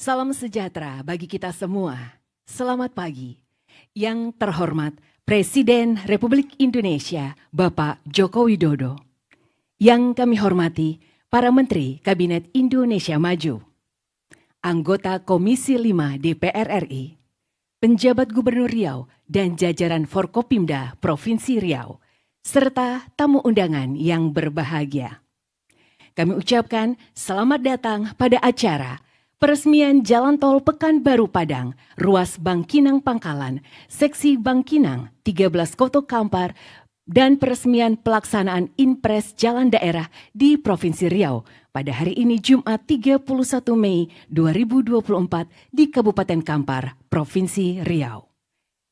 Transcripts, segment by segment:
Salam sejahtera bagi kita semua. Selamat pagi. Yang terhormat Presiden Republik Indonesia Bapak Joko Widodo. Yang kami hormati para Menteri Kabinet Indonesia Maju, anggota Komisi 5 DPR RI, penjabat Gubernur Riau dan jajaran Forkopimda Provinsi Riau, serta tamu undangan yang berbahagia. Kami ucapkan selamat datang pada acara peresmian Jalan Tol Pekanbaru Padang, ruas Bangkinang Pangkalan, seksi Bangkinang 13 Koto Kampar, dan peresmian pelaksanaan Inpres Jalan Daerah di Provinsi Riau pada hari ini Jumat 31 Mei 2024 di Kabupaten Kampar, Provinsi Riau.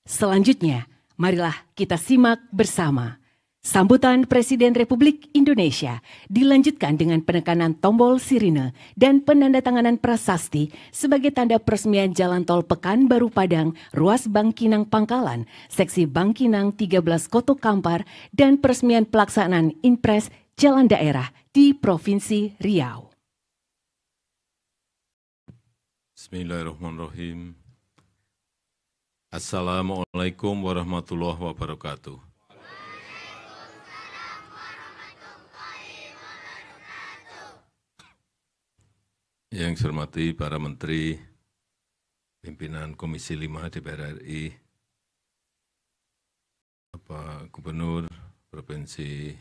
Selanjutnya, marilah kita simak bersama sambutan Presiden Republik Indonesia dilanjutkan dengan penekanan tombol sirine dan penandatanganan prasasti sebagai tanda peresmian Jalan Tol Pekanbaru Padang, ruas Bangkinang Pangkalan, seksi Bangkinang 13 Koto Kampar, dan peresmian pelaksanaan Inpres Jalan Daerah di Provinsi Riau. Bismillahirrahmanirrahim. Assalamualaikum warahmatullahi wabarakatuh. Yang saya hormati para Menteri, pimpinan Komisi 5 DPR RI, Bapak Gubernur Provinsi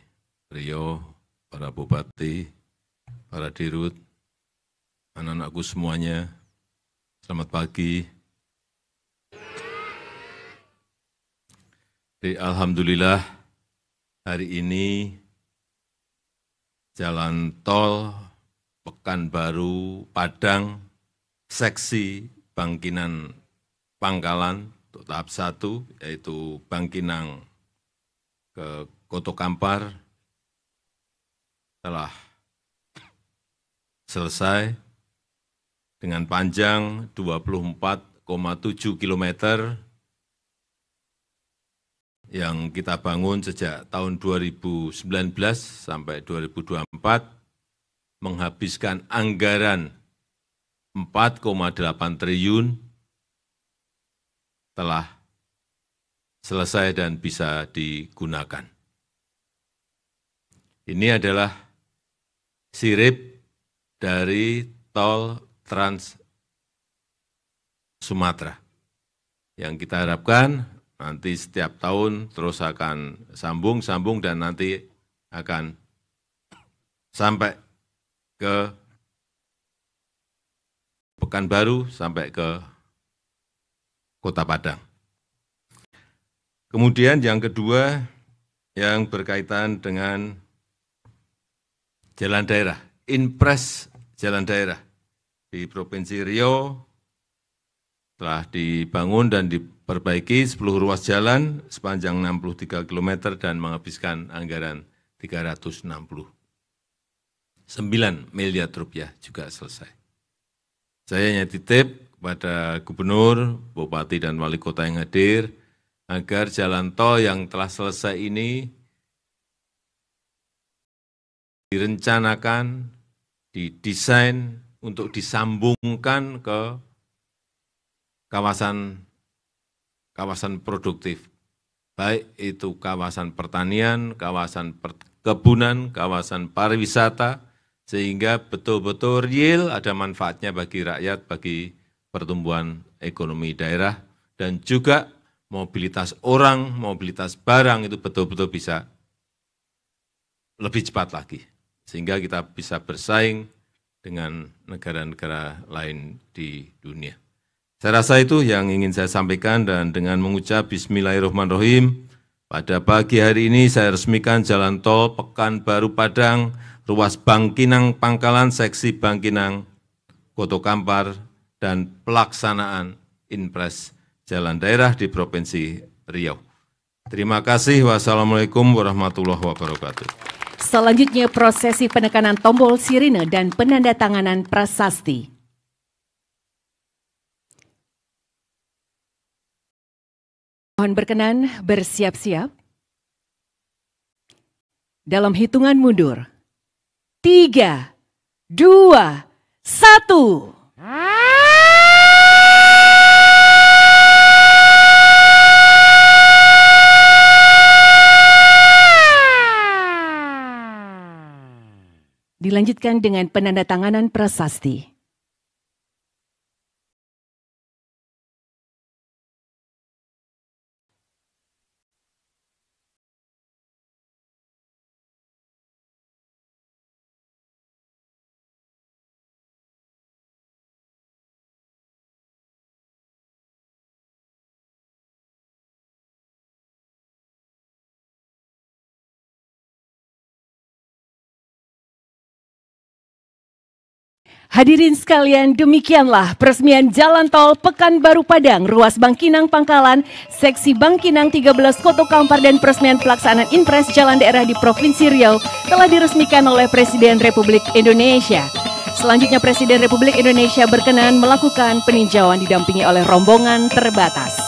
Riau, para Bupati, para Dirut, anak-anakku semuanya, selamat pagi. Jadi, alhamdulillah hari ini Jalan Tol Pekanbaru Padang, seksi Bangkinang Pangkalan untuk tahap 1, yaitu Bangkinang ke Koto Kampar, telah selesai dengan panjang 24,7 km yang kita bangun sejak tahun 2019 sampai 2024, menghabiskan anggaran 4,8 triliun, telah selesai dan bisa digunakan. Ini adalah sirip dari Tol Trans Sumatera yang kita harapkan nanti setiap tahun terus akan sambung dan nanti akan sampai ke Pekanbaru sampai ke Kota Padang. Kemudian yang kedua yang berkaitan dengan jalan daerah, Inpres jalan daerah di Provinsi Riau telah dibangun dan diperbaiki 10 ruas jalan sepanjang 63 km dan menghabiskan anggaran 369 miliar rupiah juga selesai. Saya hanya titip kepada Gubernur, Bupati, dan Wali Kota yang hadir, agar jalan tol yang telah selesai ini direncanakan, didesain untuk disambungkan ke kawasan produktif, baik itu kawasan pertanian, kawasan perkebunan, kawasan pariwisata, sehingga betul-betul real ada manfaatnya bagi rakyat, bagi pertumbuhan ekonomi daerah, dan juga mobilitas orang, mobilitas barang itu betul-betul bisa lebih cepat lagi. Sehingga kita bisa bersaing dengan negara-negara lain di dunia. Saya rasa itu yang ingin saya sampaikan, dan dengan mengucap Bismillahirrahmanirrahim, pada pagi hari ini saya resmikan Jalan Tol Pekanbaru Padang, ruas Bangkinang Pangkalan, seksi Bangkinang Koto Kampar, dan pelaksanaan Inpres Jalan Daerah di Provinsi Riau. Terima kasih. Wassalamualaikum warahmatullahi wabarakatuh. Selanjutnya prosesi penekanan tombol sirine dan penandatanganan prasasti. Mohon berkenan bersiap-siap. Dalam hitungan mundur, 3, 2, 1. dilanjutkan dengan penandatanganan prasasti. Hadirin sekalian, demikianlah peresmian Jalan Tol Pekanbaru Padang, Ruas Bangkinang Pangkalan, Seksi Bangkinang 13 Koto Kampar dan peresmian pelaksanaan Inpres Jalan Daerah di Provinsi Riau telah diresmikan oleh Presiden Republik Indonesia. Selanjutnya Presiden Republik Indonesia berkenan melakukan peninjauan didampingi oleh rombongan terbatas.